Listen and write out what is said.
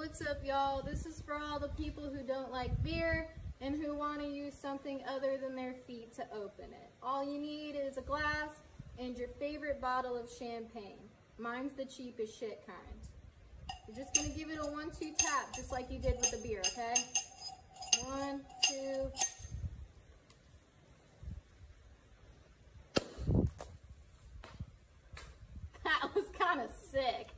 What's up, y'all? This is for all the people who don't like beer and who want to use something other than their feet to open it. All you need is a glass and your favorite bottle of champagne. Mine's the cheapest shit kind. You're just going to give it a 1-2 tap, just like you did with the beer, okay? 1, 2. That was kind of sick.